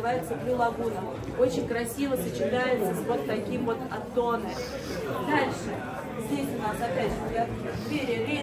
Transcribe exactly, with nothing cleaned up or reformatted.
называется «Лагуна». Очень красиво сочетается с вот таким вот оттоном. Дальше здесь у нас опять же двери.